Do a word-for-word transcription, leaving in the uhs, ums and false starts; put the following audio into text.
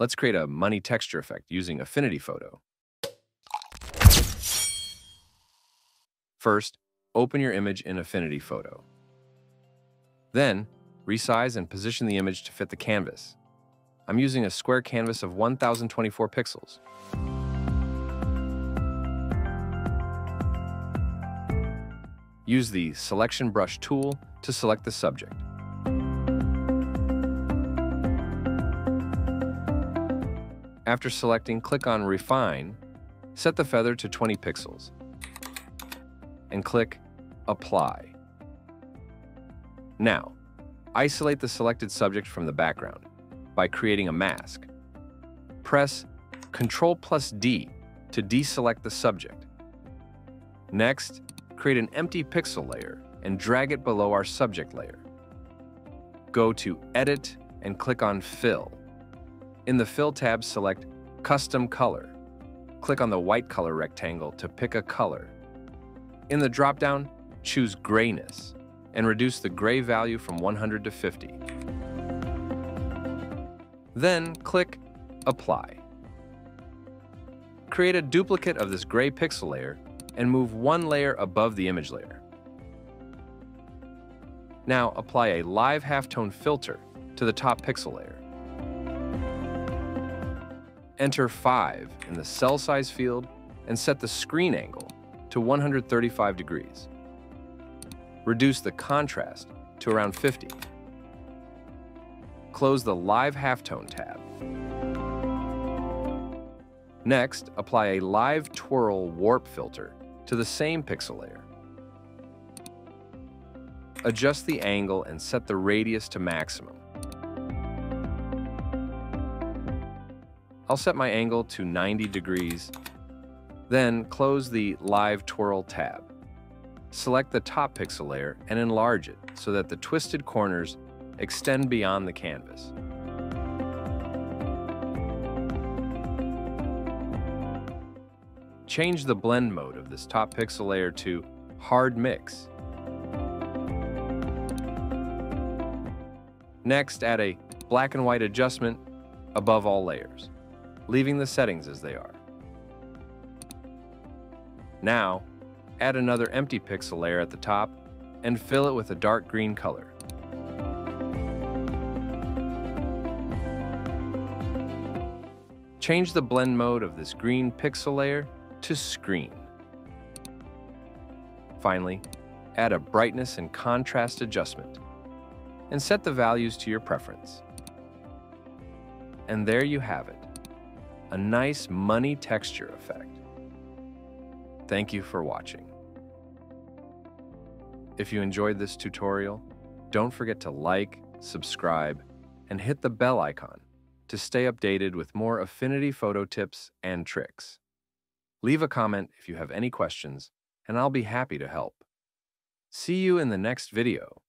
Let's create a money texture effect using Affinity Photo. First, open your image in Affinity Photo. Then, resize and position the image to fit the canvas. I'm using a square canvas of one thousand twenty-four pixels. Use the Selection Brush tool to select the subject. After selecting, click on Refine, set the feather to twenty pixels, and click Apply. Now, isolate the selected subject from the background by creating a mask. Press Control plus D to deselect the subject. Next, create an empty pixel layer and drag it below our subject layer. Go to Edit and click on Fill. In the Fill tab, select Custom Color. Click on the white color rectangle to pick a color. In the dropdown, choose Grayness and reduce the gray value from one hundred to fifty. Then click Apply. Create a duplicate of this gray pixel layer and move one layer above the image layer. Now apply a live halftone filter to the top pixel layer. Enter five in the cell size field and set the screen angle to one hundred thirty-five degrees. Reduce the contrast to around fifty. Close the Live Halftone tab. Next, apply a Live Twirl Warp filter to the same pixel layer. Adjust the angle and set the radius to maximum. I'll set my angle to ninety degrees, then close the Live Twirl tab. Select the top pixel layer and enlarge it so that the twisted corners extend beyond the canvas. Change the blend mode of this top pixel layer to Hard Mix. Next, add a black and white adjustment above all layers, leaving the settings as they are. Now, add another empty pixel layer at the top and fill it with a dark green color. Change the blend mode of this green pixel layer to Screen. Finally, add a brightness and contrast adjustment and set the values to your preference. And there you have it, a nice money texture effect. Thank you for watching. If you enjoyed this tutorial, don't forget to like, subscribe, and hit the bell icon to stay updated with more Affinity Photo tips and tricks. Leave a comment if you have any questions, and I'll be happy to help. See you in the next video.